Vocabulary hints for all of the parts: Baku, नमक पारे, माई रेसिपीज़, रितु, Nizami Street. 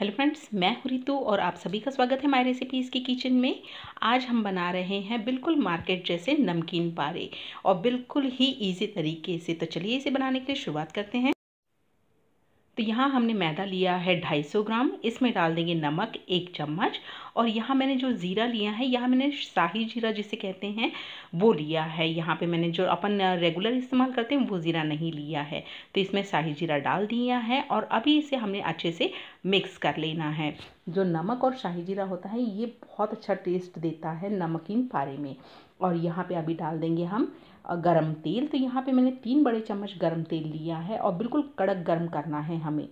Hello friends, मैं हूँ रितु और आप सभी का स्वागत है माई रेसिपीज़ की किचन में। आज हम बना रहे हैं बिल्कुल मार्केट जैसे नमकीन पारे और बिल्कुल ही इजी तरीके से। तो चलिए इसे बनाने के लिए शुरुआत करते हैं। तो यहाँ हमने मैदा लिया है 250 ग्राम, इसमें डाल देंगे नमक 1 चम्मच। और यहाँ मैंने जो ज़ीरा लिया है, यहाँ मैंने शाही जीरा जिसे कहते हैं वो लिया है। यहाँ पे मैंने जो अपन रेगुलर इस्तेमाल करते हैं वो ज़ीरा नहीं लिया है, तो इसमें शाही जीरा डाल दिया है। और अभी इसे हमने अच्छे से मिक्स कर लेना है। जो नमक और शाही जीरा होता है ये बहुत अच्छा टेस्ट देता है नमकीन पारे में। और यहाँ पे अभी डाल देंगे हम गरम तेल। तो यहाँ पे मैंने 3 बड़े चम्मच गरम तेल लिया है और बिल्कुल कड़क गरम करना है हमें,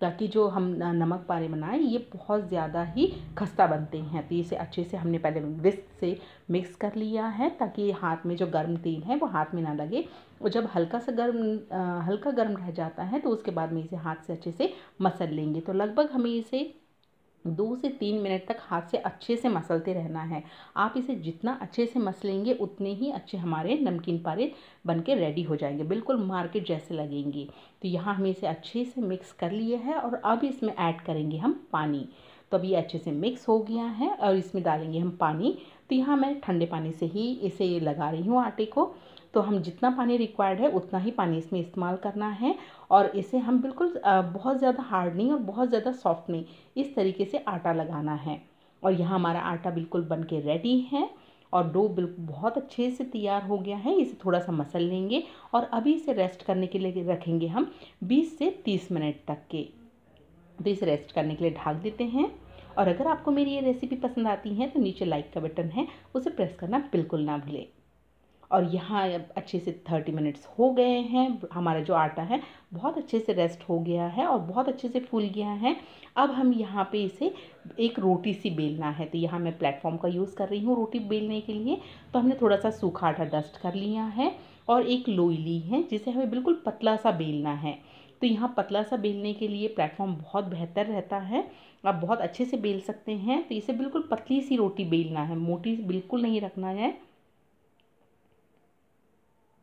ताकि जो हम नमक पारे बनाएं ये बहुत ज़्यादा ही खस्ता बनते हैं। तो इसे अच्छे से हमने पहले विस्क से मिक्स कर लिया है, ताकि हाथ में जो गर्म तेल है वो हाथ में ना लगे। और जब हल्का गर्म रह जाता है तो उसके बाद में इसे हाथ से अच्छे से मसल लेंगे। तो लगभग हमें इसे 2 से 3 मिनट तक हाथ से अच्छे से मसलते रहना है। आप इसे जितना अच्छे से मसलेंगे उतने ही अच्छे हमारे नमकीन पारे बनके रेडी हो जाएंगे, बिल्कुल मार्केट जैसे लगेंगे। तो यहाँ हमें इसे अच्छे से मिक्स कर लिए है और अब इसमें ऐड करेंगे हम पानी। तो अब ये अच्छे से मिक्स हो गया है और इसमें डालेंगे हम पानी। तो यहाँ मैं ठंडे पानी से ही इसे लगा रही हूँ आटे को। तो हम जितना पानी रिक्वायर्ड है उतना ही पानी इसमें इस्तेमाल करना है। और इसे हम बिल्कुल बहुत ज़्यादा हार्ड नहीं और बहुत ज़्यादा सॉफ्ट नहीं, इस तरीके से आटा लगाना है। और यहाँ हमारा आटा बिल्कुल बन के रेडी है और डो बिल्कुल बहुत अच्छे से तैयार हो गया है। इसे थोड़ा सा मसल लेंगे और अभी इसे रेस्ट करने के लिए रखेंगे हम 20 से 30 मिनट तक के। तो इसे रेस्ट करने के लिए ढाल देते हैं। और अगर आपको मेरी ये रेसिपी पसंद आती है तो नीचे लाइक का बटन है उसे प्रेस करना बिल्कुल ना भूलें। और यहाँ अच्छे से 30 मिनट्स हो गए हैं। हमारा जो आटा है बहुत अच्छे से रेस्ट हो गया है और बहुत अच्छे से फूल गया है। अब हम यहाँ पे इसे एक रोटी सी बेलना है। तो यहाँ मैं प्लेटफॉर्म का यूज़ कर रही हूँ रोटी बेलने के लिए। तो हमने थोड़ा सा सूखा आटा डस्ट कर लिया है और एक लोई ली है जिसे हमें बिल्कुल पतला सा बेलना है। तो यहाँ पतला सा बेलने के लिए प्लेटफॉर्म बहुत बेहतर रहता है, आप बहुत अच्छे से बेल सकते हैं। तो इसे बिल्कुल पतली सी रोटी बेलना है, मोटी बिल्कुल नहीं रखना है।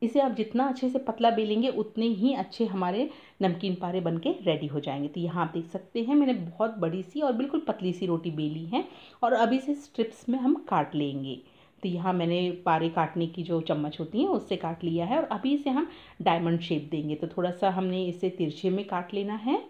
इसे आप जितना अच्छे से पतला बेलेंगे उतने ही अच्छे हमारे नमकीन पारे बनके रेडी हो जाएंगे। तो यहाँ आप देख सकते हैं मैंने बहुत बड़ी सी और बिल्कुल पतली सी रोटी बेली है। और अब इसे स्ट्रिप्स में हम काट लेंगे। तो यहाँ मैंने पारे काटने की जो चम्मच होती है उससे काट लिया है। और अभी इसे हम डायमंड शेप देंगे। तो थोड़ा सा हमने इसे तिरछे में काट लेना है।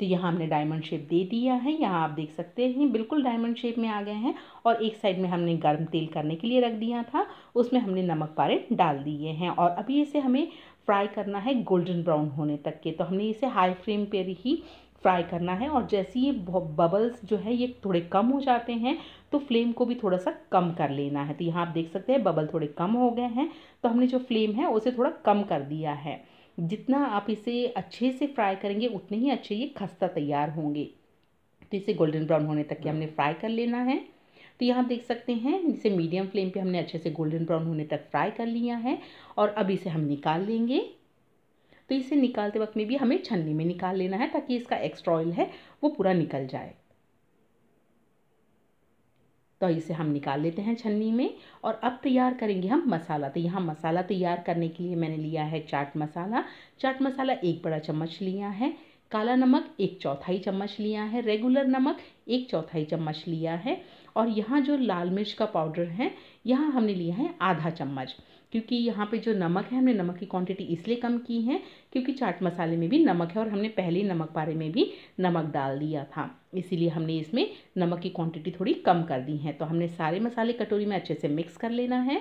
तो यहाँ हमने डायमंड शेप दे दिया है। यहाँ आप देख सकते हैं बिल्कुल डायमंड शेप में आ गए हैं। और एक साइड में हमने गर्म तेल करने के लिए रख दिया था, उसमें हमने नमक पारे डाल दिए हैं। और अभी इसे हमें फ्राई करना है गोल्डन ब्राउन होने तक के। तो हमने इसे हाई फ्लेम पर ही फ्राई करना है। और जैसे ये बबल्स जो है ये थोड़े कम हो जाते हैं तो फ्लेम को भी थोड़ा सा कम कर लेना है। तो यहाँ आप देख सकते हैं बबल थोड़े कम हो गए हैं। तो हमने जो फ्लेम है उसे थोड़ा कम कर दिया है। जितना आप इसे अच्छे से फ्राई करेंगे उतने ही अच्छे ये खस्ता तैयार होंगे। तो इसे गोल्डन ब्राउन होने तक के हमने फ्राई कर लेना है। तो यहाँ आप देख सकते हैं इसे मीडियम फ्लेम पे हमने अच्छे से गोल्डन ब्राउन होने तक फ्राई कर लिया है। और अब इसे हम निकाल लेंगे। तो इसे निकालते वक्त में भी हमें छन्नी में निकाल लेना है, ताकि इसका एक्स्ट्रा ऑयल है वो पूरा निकल जाए। तो इसे हम निकाल लेते हैं छन्नी में। और अब तैयार करेंगे हम मसाला। तो यहाँ मसाला तैयार करने के लिए मैंने लिया है चाट मसाला। चाट मसाला 1 बड़ा चम्मच लिया है, काला नमक 1/4 चम्मच लिया है, रेगुलर नमक 1/4 चम्मच लिया है। और यहाँ जो लाल मिर्च का पाउडर है यहाँ हमने लिया है 0.5 चम्मच, क्योंकि यहाँ पे जो नमक है हमने नमक की क्वांटिटी इसलिए कम की है क्योंकि चाट मसाले में भी नमक है और हमने पहले नमक पारे में भी नमक डाल दिया था, इसीलिए हमने इसमें नमक की क्वांटिटी थोड़ी कम कर दी है। तो हमने सारे मसाले कटोरी में अच्छे से मिक्स कर लेना है।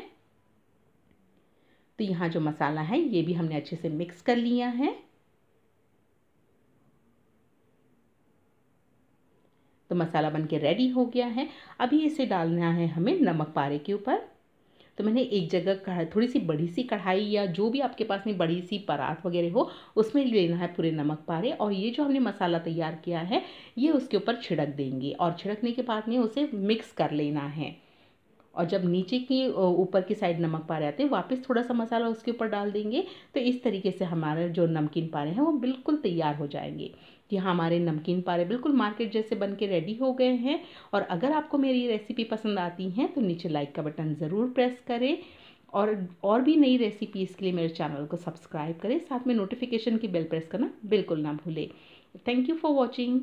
तो यहाँ जो मसाला है ये भी हमने अच्छे से मिक्स कर लिया है। तो मसाला बनके रेडी हो गया है। अभी इसे डालना है हमें नमक पारे के ऊपर। तो मैंने एक जगह थोड़ी सी बड़ी सी कढ़ाई या जो भी आपके पास में बड़ी सी परात वगैरह हो उसमें लेना है पूरे नमक पारे। और ये जो हमने मसाला तैयार किया है ये उसके ऊपर छिड़क देंगे। और छिड़कने के बाद में उसे मिक्स कर लेना है। और जब नीचे की ऊपर की साइड नमक पारे आते हैं वापस थोड़ा सा मसाला उसके ऊपर डाल देंगे। तो इस तरीके से हमारे जो नमकीन पारे हैं वो बिल्कुल तैयार हो जाएंगे। यहाँ हमारे नमकीन पारे बिल्कुल मार्केट जैसे बन के रेडी हो गए हैं। और अगर आपको मेरी रेसिपी पसंद आती है तो नीचे लाइक का बटन ज़रूर प्रेस करें। और भी नई रेसिपीज़ के लिए मेरे चैनल को सब्सक्राइब करें, साथ में नोटिफिकेशन की बेल प्रेस करना बिल्कुल ना भूलें। Thank you for watching.